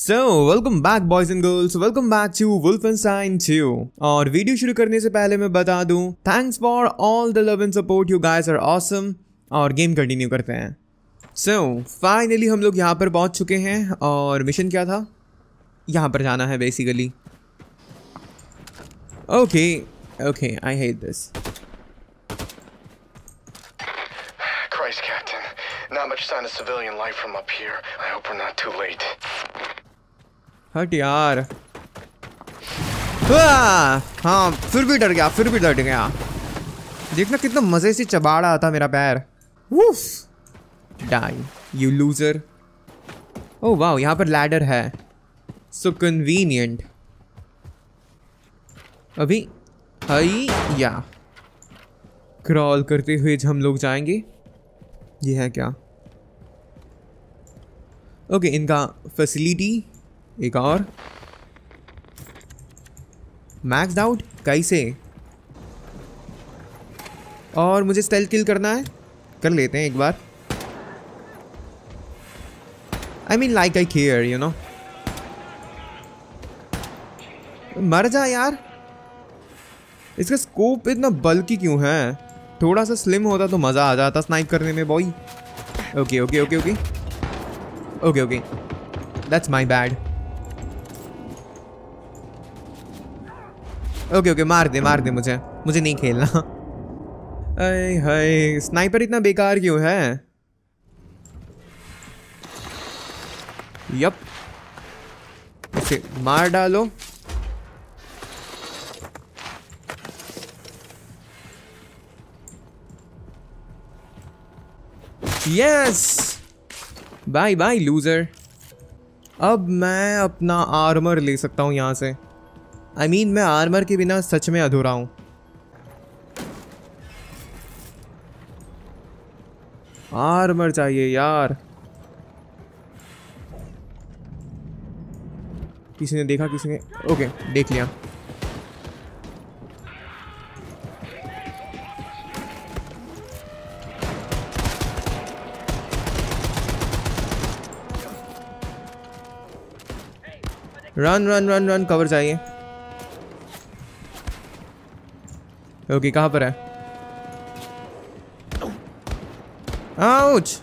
So, welcome back boys and girls, welcome back to Wolfenstein 2. और video शुरू करने से पहले मैं बता दूं, thanks for all the love and support, you guys are awesome. और गेम कंटिन्यू करते हैं. So, finally हम लोग यहाँ पर पहुँच चुके हैं और मिशन क्या था? यहाँ पर जाना है basically. Okay, I hate this. Christ, Captain. Not much sign of civilian life from up here. I hope we're not too late. हट यार हाँ फिर भी डर गया देखना कितना मजे से चबाड़ा आता मेरा पैर woof die you loser oh wow यहाँ पर लैडर है सो कन्वीनियंट अभी हई या क्रॉल करते हुए हम लोग जाएंगे ये है क्या ओके इनका फैसिलिटी एक और मैक्स आउट कैसे और मुझे स्टेल्थ किल करना है कर लेते हैं एक बार I mean like I care you know मर जा यार इसका स्कोप इतना बल्की क्यों है थोड़ा सा स्लिम होता तो मज़ा आ जाता स्नाइप करने में boy okay okay okay okay okay okay that's my bad okay मार दे मुझे नहीं खेलना अरे हाय स्नाइपर इतना बेकार क्यों है यप इसे मार डालो यस बाय बाय लूजर अब मैं अपना आर्मर ले सकता हूँ यहाँ से आई मीन मैं आर्मर के बिना सच में अधूरा हूँ आर्मर चाहिए यार किसी ने देखा ओके देख लिया run run run run cover चाहिए ओके कहाँ पर है आउच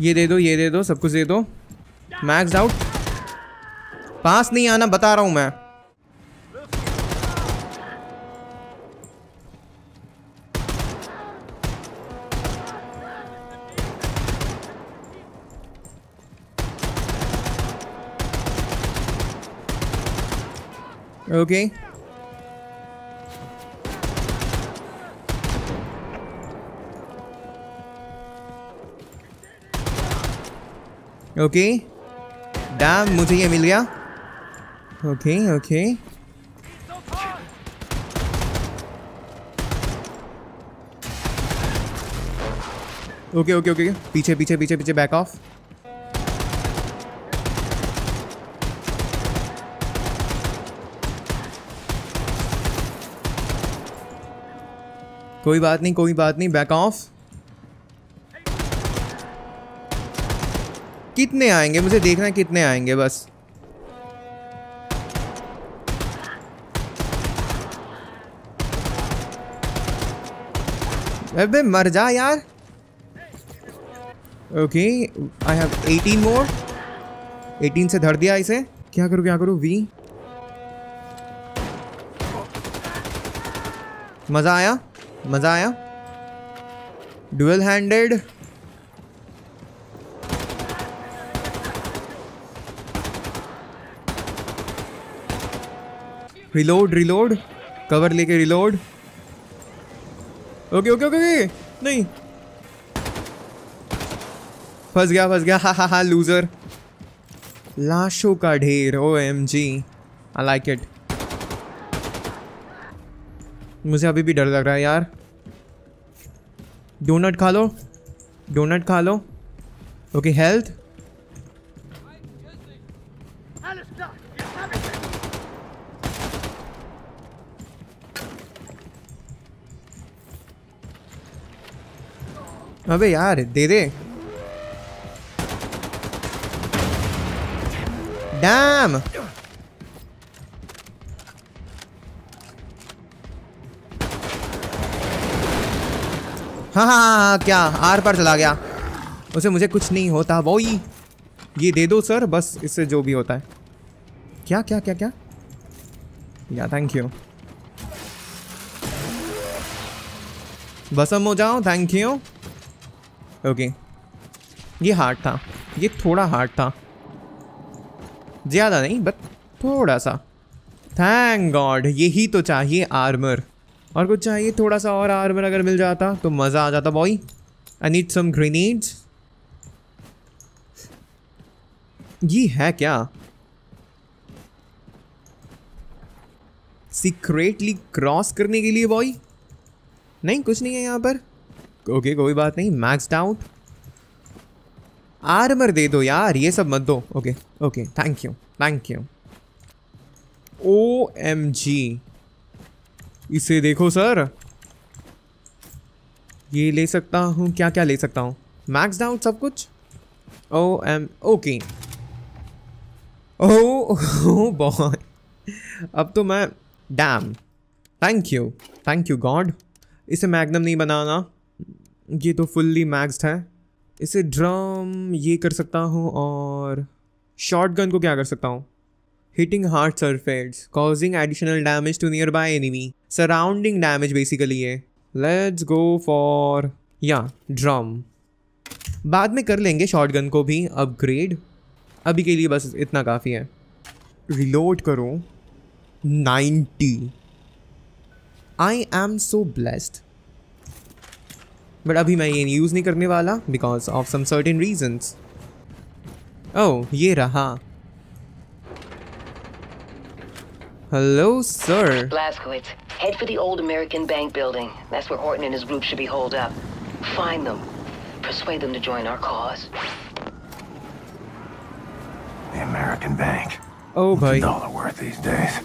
ये दे दो सब कुछ दे दो मैक्स आउट पास नहीं आना बता रहा हूं मैं ओके ओके डैम मुझे ये मिल गया ओके ओके पीछे बैक ऑफ कोई बात नहीं बैक ऑफ कितने आएंगे मुझे देखना है कितने आएंगे बस अबे मर जा यार ओके आई हैव 18 मोर 18 से धर दिया इसे क्या करूँ वी मज़ा आया डुअल हैंडेड रिलोड कवर लेके रिलोड ओके नहीं फंस गया हा लूजर लाशों का ढेर OMG आई लाइक इट मुझे अभी भी डर लग रहा है यार डोनट खा लो ओके हेल्थ अबे यार दे Damn! हाँ क्या आर पार चला गया, उसे मुझे कुछ नहीं होता वही। ये दे दो सर, बस इससे जो भी होता है। क्या क्या क्या क्या या थैंक यू, भस्म हो जाओ थैंक यू। ओके ये हार्ड था, ये थोड़ा हार्ड था, ज़्यादा नहीं बट थोड़ा सा। थैंक गॉड, यही तो चाहिए आर्मर, और कुछ चाहिए थोड़ा सा और आर्मर अगर मिल जाता तो मज़ा आ जाता boy. I need some grenades. ये है क्या, सीक्रेटली क्रॉस करने के लिए बॉय? नहीं कुछ नहीं है यहाँ पर। ओके कोई बात नहीं, मैक्सड आउट। आर्मर दे दो यार, ये सब मत दो। Okay okay thank you thank you. OMG इसे देखो सर, ये ले सकता हूँ। क्या क्या ले सकता हूँ? मैक्स डाउन सब कुछ। ओके ओह बॉय अब तो मैं डैम। Thank you God. इसे मैग्नम नहीं बनाना, ये तो फुल्ली मैक्स्ड है। इसे ड्रम ये कर सकता हूँ, और शॉटगन को क्या कर सकता हूँ? Hitting hard surface, causing additional damage to nearby enemy, surrounding damage basically है। Let's go for yeah drum। बाद में कर लेंगे shotgun को भी upgrade, अभी के लिए बस इतना काफ़ी है। Reload करो 90। I am so blessed, but अभी मैं ये use नहीं करने वाला because of some certain reasons। Oh ये रहा। Hello, sir. Blazkowicz, head for the old American bank building. That's where Horton and his group should be holed up. Find them. Persuade them to join our cause. The American bank. Oh, buddy. What's a dollar worth these days?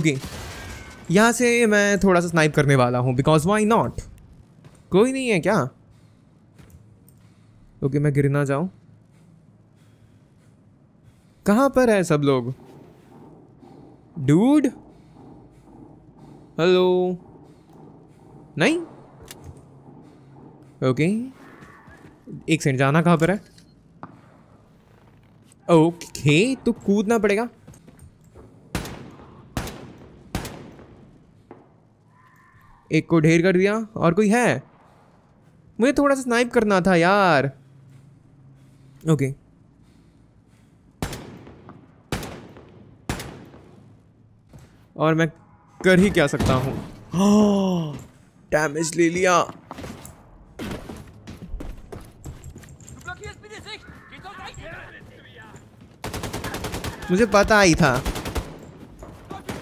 Okay. यहाँ से मैं थोड़ा सा snipe करने वाला हूँ because why not. कोई नहीं है क्या? ओके मैं गिर ना जाऊँ। कहाँ पर है सब लोग? डूड हेलो, नहीं ओके एक सेकंड, जाना कहाँ पर है? ओके तो कूदना पड़ेगा। एक को ढेर कर दिया। और कोई है? मुझे थोड़ा सा स्नाइप करना था यार। ओके और मैं कर ही क्या सकता हूँ? डैमेज ले लिया। मुझे पता ही था।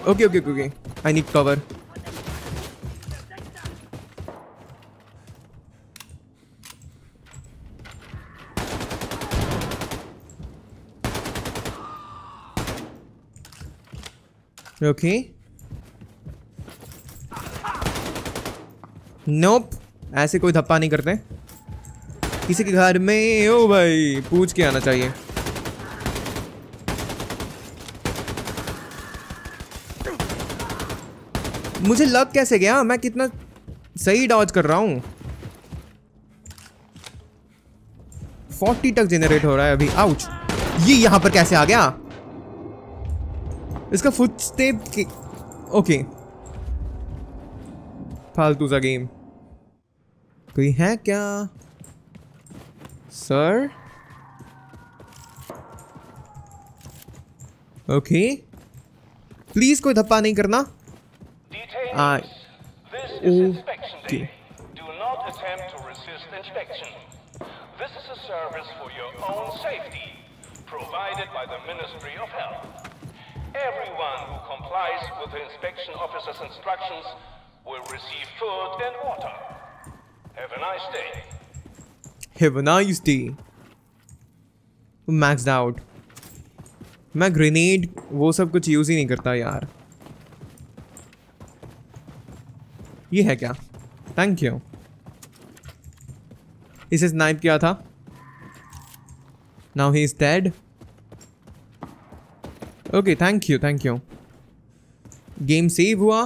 Okay okay okay I need cover. Okay. Nope. ऐसे कोई धप्पा नहीं करते किसी के घर में। ओ भाई पूछ के आना चाहिए। मुझे लग कैसे गया? मैं कितना सही डॉज कर रहा हूँ। 40 तक जेनरेट हो रहा है अभी। आउच, ये यहाँ पर कैसे आ गया? इसका फुटस्टेप की ओके फालतू सा गेम। कोई है क्या सर? ओके प्लीज कोई धप्पा नहीं करना। Okay Everyone who complies with the inspection officer's instructions will receive food and water. Have a nice day. Have a nice day. Maxed out. मैं ग्रेनेड वो सब कुछ यूज़ ही नहीं करता यार। ये है क्या? Thank you. इसे स्नाइप किया था। Now he is dead. Okay thank you thank you. Game save हुआ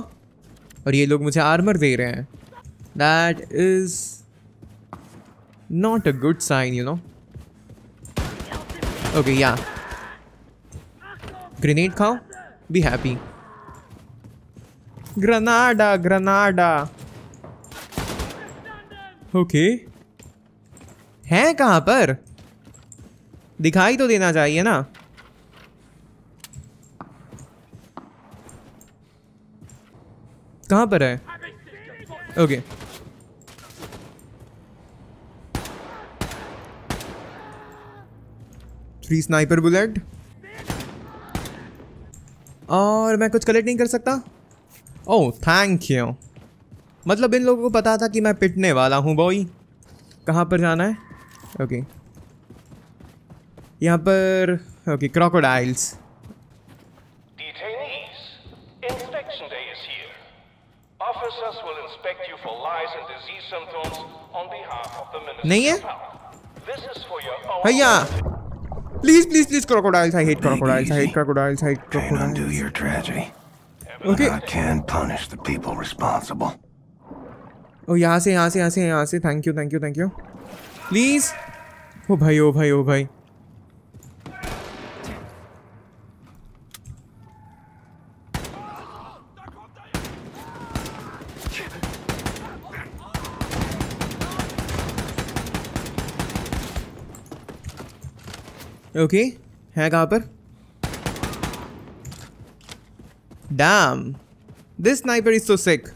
और ये लोग मुझे आर्मर दे रहे हैं। That is not a good sign you know. Okay या ग्रेनेड खाओ be happy. Granada Granada. Okay हैं कहाँ पर? दिखाई तो देना चाहिए ना। कहाँ पर है? Okay three sniper bullet. और मैं कुछ कलेक्ट नहीं कर सकता। Oh thank you. मतलब इन लोगों को पता था कि मैं पिटने वाला हूँ बॉय। कहाँ पर जाना है? ओके यहाँ पर। Okay crocodiles. नहीं है भैया। Please please please crocodiles. I hate crocodiles. I hate crocodiles. I hate crocodiles. Okay I can punish the people responsible. ओ यहाँ से यहाँ से यहाँ से यहाँ से। Thank you thank you thank you. Please. ओ भाई ओ भाई ओ भाई। ओके है कहाँ पर? Damn this sniper is so sick.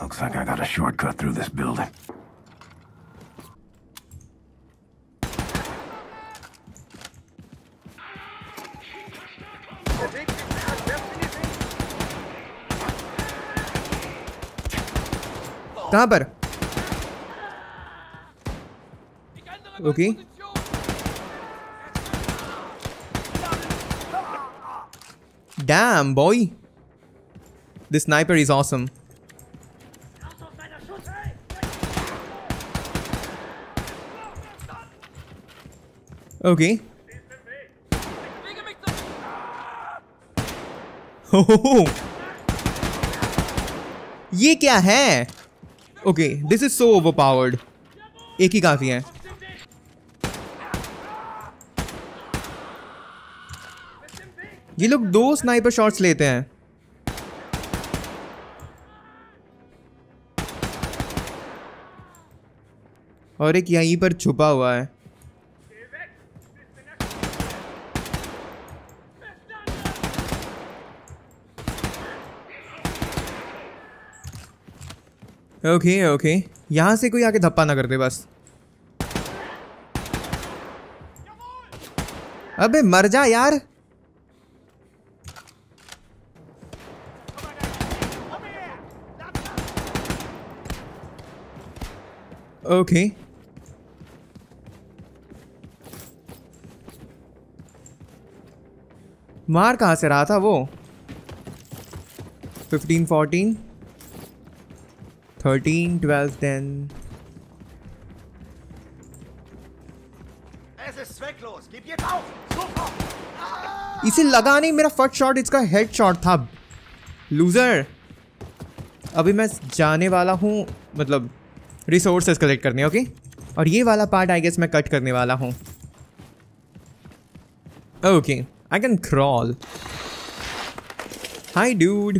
Looks like I got a shortcut through this building. कहाँ पर? Okay damn boy this sniper is awesome. Okay हो ये क्या है? Okay this is so overpowered. एक ही काफी है। ये लोग दो स्नाइपर शॉट्स लेते हैं। और एक यहीं पर छुपा हुआ है। ओके ओके यहां से कोई आके धप्पा ना कर दे बस। अबे मर जा यार। ओके मार कहाँ से रहा था वो? 15 14 13 12 10। इसे लगा नहीं। मेरा फर्स्ट शॉट इसका हेड शॉट था। लूजर। अभी मैं जाने वाला हूँ मतलब रिसोर्सेज कलेक्ट करने। ओके और ये वाला पार्ट आई गेस मैं कट करने वाला हूँ। Okay I can crawl. Hi dude.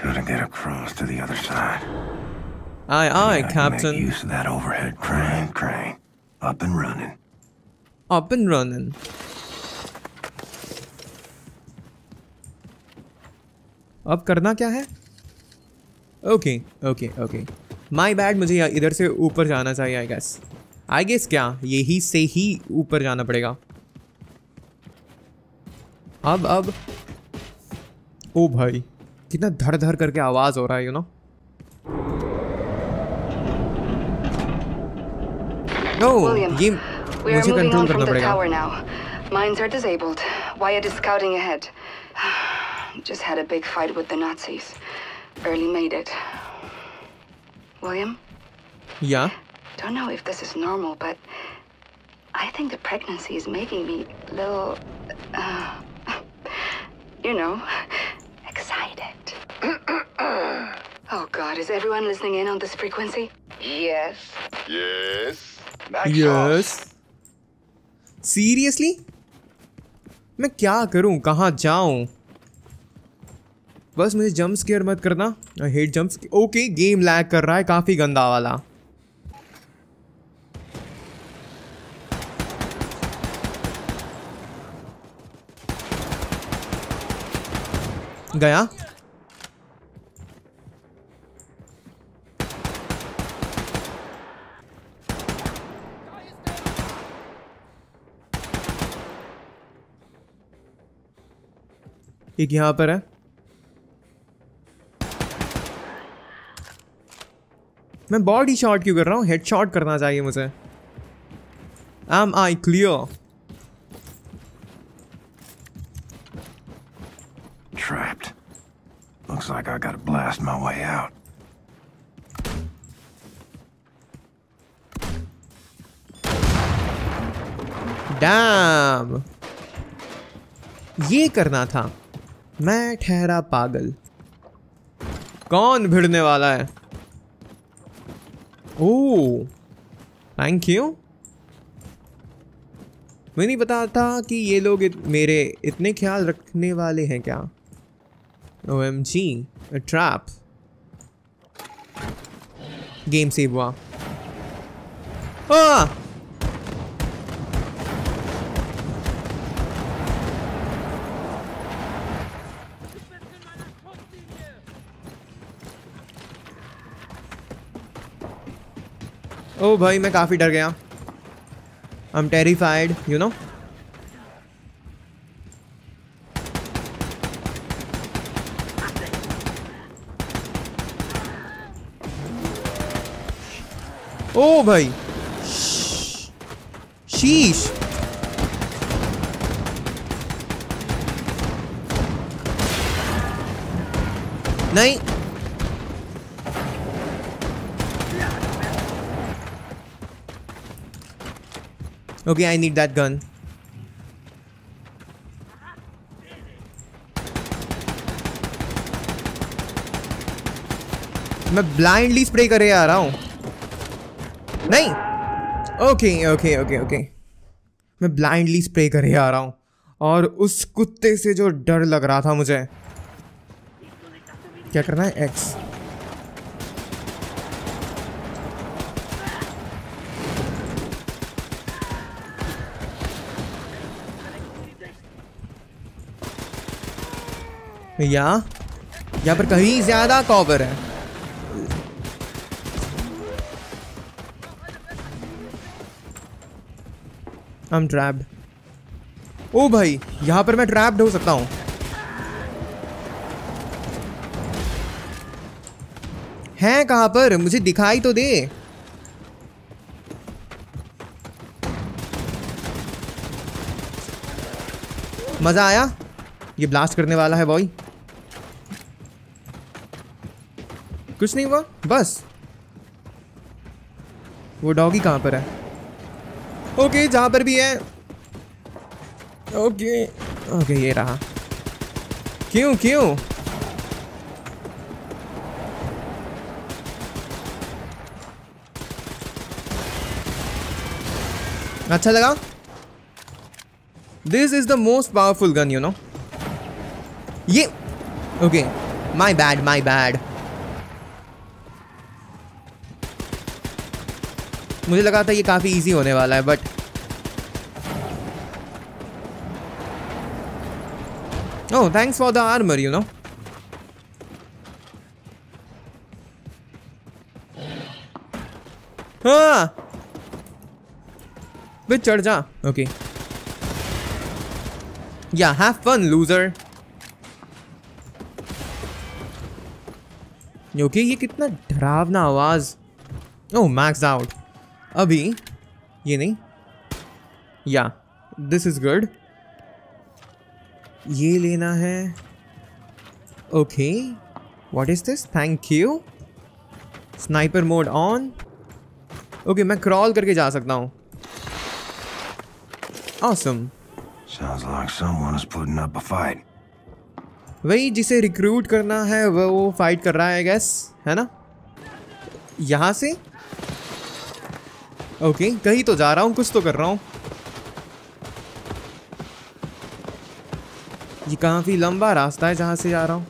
Couldn't get across to the other side. Aye aye captain. Make use of that overhead crane. Up and running. Up and running. अब करना क्या है? Okay okay okay my bad. मुझे इधर से ऊपर जाना चाहिए आई गेस। आई गेस क्या यही से ही ऊपर जाना पड़ेगा अब। ओ भाई कितना धड़ धड़ करके आवाज हो रहा है यू नो। ये मुझे कंट्रोल करना पड़ेगा। William? Yeah? Don't know if this is normal, but I think the pregnancy is making me a little, you know, excited. Oh God, is everyone listening in on this frequency? Yes. Yes. Back yes. Off. Seriously? मैं क्या करूं? कहाँ जाऊं? बस मुझे jump scare मत करना। I hate jumps. Okay, game lag कर रहा है काफी गंदा वाला। गया एक यहाँ पर है। मैं बॉडी शॉट क्यों कर रहा हूँ? हेड शॉट करना चाहिए मुझे। Am I clear? Trapped. Looks like I gotta blast my way out. Damn. ये करना था। मैं ठहरा पागल। कौन भिड़ने वाला है? Oh, thank you. मुझे नहीं पता था कि ये लोग मेरे इतने ख्याल रखने वाले हैं क्या। OMG, a trap. Game save हुआ। आह! ओ भाई मैं काफी डर गया। I am terrified you know. ओ भाई शीश। नहीं Okay, I need that gun. मैं blindly spray करे आ रहा हूँ। नहीं। Okay, okay, okay, okay. मैं blindly spray करे आ रहा हूँ। और उस कुत्ते से जो डर लग रहा था मुझे। क्या करना है? X. या यहाँ पर कहीं ज्यादा कॉपर है। I am trapped. ओ भाई यहाँ पर मैं ट्रैप्ड हो सकता हूँ। है कहाँ पर? मुझे दिखाई तो दे। मजा आया? ये ब्लास्ट करने वाला है बॉय। कुछ नहीं हुआ बस। वो डॉगी कहाँ पर है? ओके जहाँ पर भी है। ओके ओके ये रहा। क्यों क्यों? अच्छा लगा। This is the most powerful gun you know. ये okay my bad my bad. मुझे लगा था ये काफ़ी इजी होने वाला है but oh thanks for the armour you know. हाँ बे चढ़ जा। ओके या हैव फन लूजर। ओके ये कितना डरावना आवाज। ओह मैक्स आउट अभी। ये नहीं या दिस इज गुड। ये लेना है। Okay what is this? Thank you. Sniper mode on. Okay, मैं क्रॉल करके जा सकता हूँ। ऑसम। वही जिसे रिक्रूट करना है वो फाइट कर रहा है, गैस है ना। यहाँ से ओके कहीं तो जा रहा हूँ, कुछ तो कर रहा हूँ। ये काफ़ी लंबा रास्ता है जहाँ से जा रहा हूँ।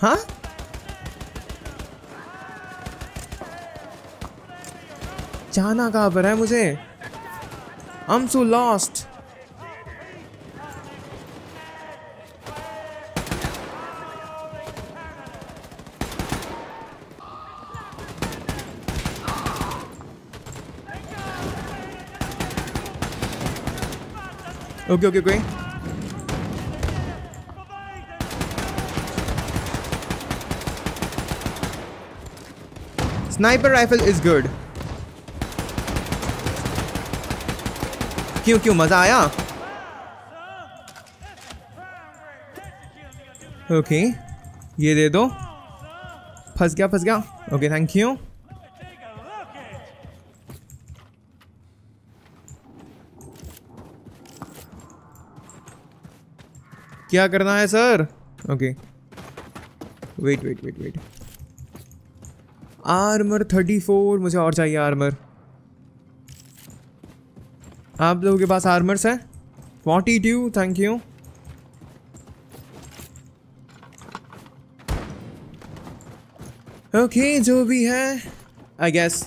हाँ जाना कहाँ पर है मुझे? I am so lost. Okay okay okay, sniper rifle is good. क्यों मजा आया? ओके ये दे दो। फंस गया। Okay thank you. क्या करना है सर? Okay wait. आर्मर 34, मुझे और चाहिए आर्मर। आप लोगों के पास आर्मर्स है? 42, थैंक यू। ओके जो भी है आई गेस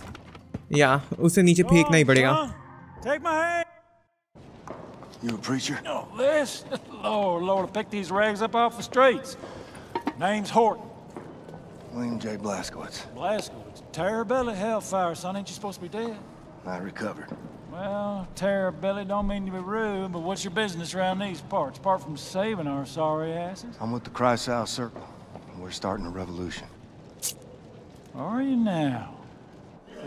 या उसे नीचे फेंकना ही पड़ेगा। You a preacher? No, this. Lord, pick these rags up off the streets. Name's Horton. William J. Blazkowicz. Blazkowicz. Terrabelly hellfire, son. Ain't you supposed to be dead? I recovered. Well, Terrabelly, don't mean to be rude, but what's your business around these parts, apart from saving our sorry asses? I'm with the Kreisau Circle. We're starting a revolution. Are you now?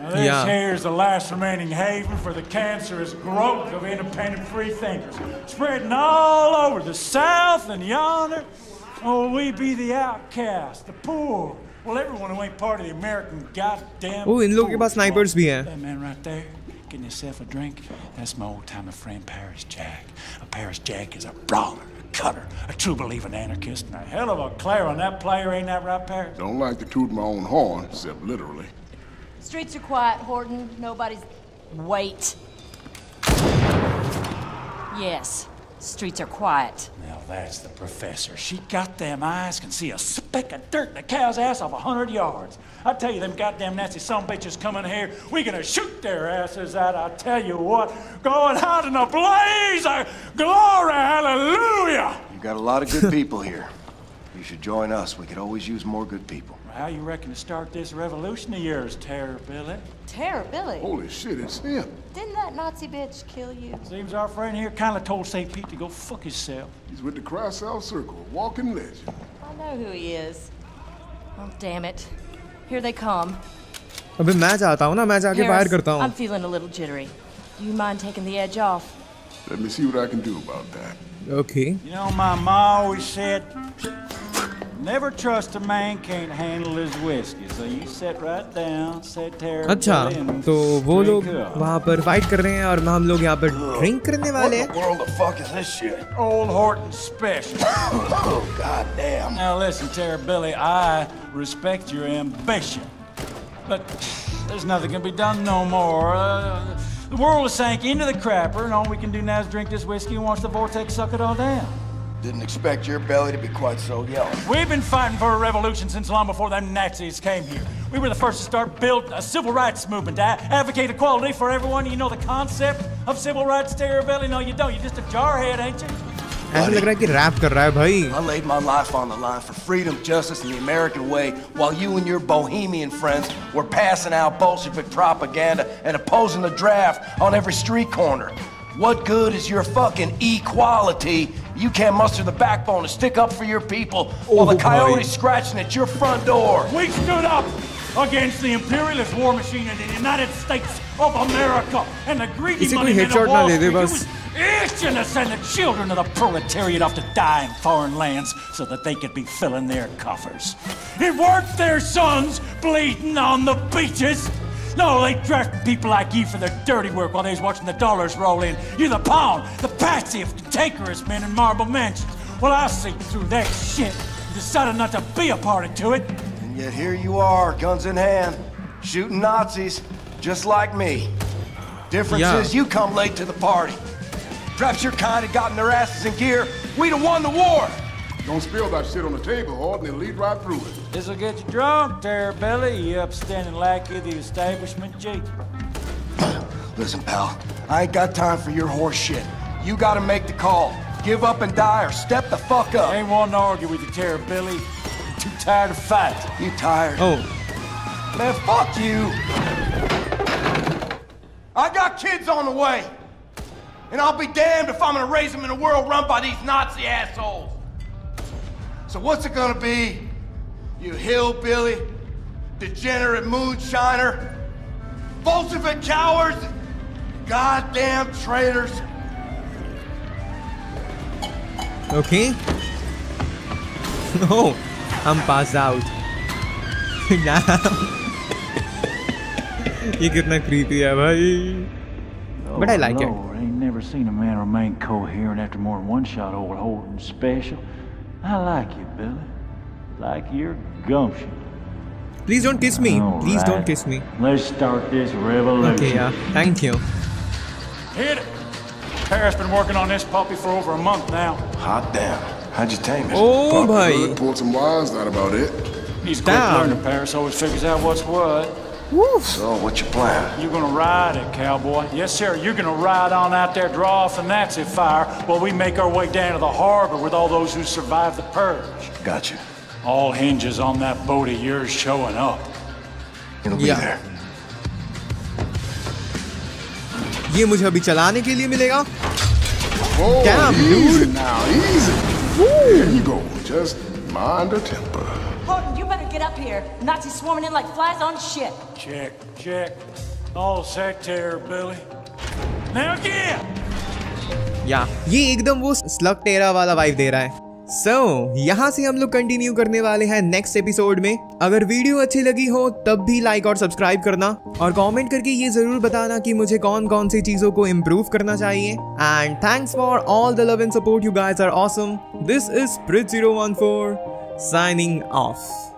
This here is the last remaining haven for the cancerous growth of independent free thinkers, spreading all over the South and yonder. Oh, we be the outcast, the poor. Well, everyone who ain't part of the American goddamn. Oh, in look, about snipers bhi hai. That man right there, getting himself a drink. That's my old-time friend Paris Jack. A Paris Jack is a brawler, a cutter, a true believing anarchist, and a hell of a player on that player, ain't that right, Paris? Don't like to toot my own horn, except literally. Streets are quiet, Horton. Nobody's... Wait. Yes, streets are quiet. Now that's the professor. She goddamn eyes can see a speck of dirt in a cow's ass off 100 yards. I tell you, them goddamn nasty sumbitches come in here, we're gonna shoot their asses out. I tell you what, going out in a blaze of glory, hallelujah! You've got a lot of good people here. You should join us. We could always use more good people. How you reckon to start this revolution of yours, Terrabelly? Terrabelly? Holy shit, it's him. Didn't that Nazi bitch kill you? Seems our friend here kind of told St. Pete to go fuck himself. He's with the Kreisau Circle, walking legend. I know who he is. Oh, damn it. Here they come. Abhi main jaata hu na, main jaake bahar karta hu. I'm feeling a little jittery. Do you mind taking the edge off? Let me see what I can do about that. Okay. You know, my ma always said, never trust a man can't handle his whiskey. So you sit right down, sit there. अच्छा, तो वो लोग वहाँ पर fight कर रहे हैं और हम लोग यहाँ पर drink करने वाले हैं। What the world the fuck is this shit? Old Horton special. Oh goddamn. Now listen, Terrabelly, I respect your ambition, but there's nothing can be done no more. The world has sank into the crapper, and all we can do now is drink this whiskey and watch the vortex suck it all down. Didn't expect your belly to be quite so yellow. We've been fighting for a revolution since long before them Nazis came here. We were the first to start building a civil rights movement to advocate equality for everyone. You know the concept of civil rights, Terrabelly? No, you don't. You're just a jarhead, ain't you? ऐसा लग रहा है कि rap कर रहा है भाई। I laid my life on the line for freedom, justice, and the American way, while you and your bohemian friends were passing out Bolshevik propaganda and opposing the draft on every street corner. What good is your fucking equality? You can't muster the backbone to stick up for your people while the coyotes scratching at your front door. We stood up against the imperialist war machine in the United States of America and the greedy money men of Wall Street. ambition to send the children of the proletariat off to die in foreign lands so that they could be filling their coffers. It weren't their sons bleeding on the beaches. No, they drafted people like you for their dirty work while they was watching the dollars roll in. You're the pawn, the patsy of cantankerous men in marble mansions. Well, I see through that shit and decided not to be a party to it. And yet here you are, guns in hand, shooting Nazis, just like me. Difference is you come late to the party. Perhaps your kind had gotten their asses in gear, we'd have won the war. Don't spill that shit on the table, Horton, it'll lead right through it. This'll get you drunk, Terrabelly, you upstanding lackey of the establishment, G. Listen, pal, I ain't got time for your horse shit. You gotta make the call. Give up and die or step the fuck up. I ain't wanting to argue with you, Terrabelly. I'm too tired to fight. You tired? Oh. Man, fuck you. I got kids on the way. And I'll be damned if I'm gonna raise them in a world run by these Nazi assholes. So what's it gonna be, you hillbilly, degenerate moonshiner, Bolshevik cowards, goddamn traitors? Okay. No, I'm passed out. Nah. ये कितना creepy है भाई. But I like it. I ain't never seen a man remain coherent after more than one shot, old Horton special. I like you, Billy. Like your gumption. Please don't kiss me. All Please right. don't kiss me. Let's start this revolution. Okay, yeah. Thank you. Hit it. Paris been working on this puppy for over a month now. Hot damn. How'd you tame it? Oh, boy. Pulled some wires out about it. He's a quick learner, Paris. Always figures out what's what. Woof. So, what's your plan? You're gonna ride it, cowboy. Yes, sir. You're gonna ride on out there, draw off the Nazi fire while we make our way down to the harbor with all those who survived the purge. Gotcha. All hinges on that boat of yours showing up. It'll be there. ये मुझे अभी चलाने के लिए मिलेगा? Damn, easy now, easy. There you go. Just mind your temper. Horton, you better get up here. Nazis swarming in like flies on shit. Check, check. All set there, Billy. Now get. Yeah, ये एकदम वो slug terror वाला vibe दे रहा है. So, यहाँ से हम लोग कंटिन्यू करने वाले हैं नेक्स्ट एपिसोड में. अगर वीडियो अच्छी लगी हो तब भी लाइक और सब्सक्राइब करना और कमेंट करके ये जरूर बताना कि मुझे कौन कौन सी चीजों को इम्प्रूव करना चाहिए. And thanks for all the love and support, you guys are awesome. This is Prit014 signing off.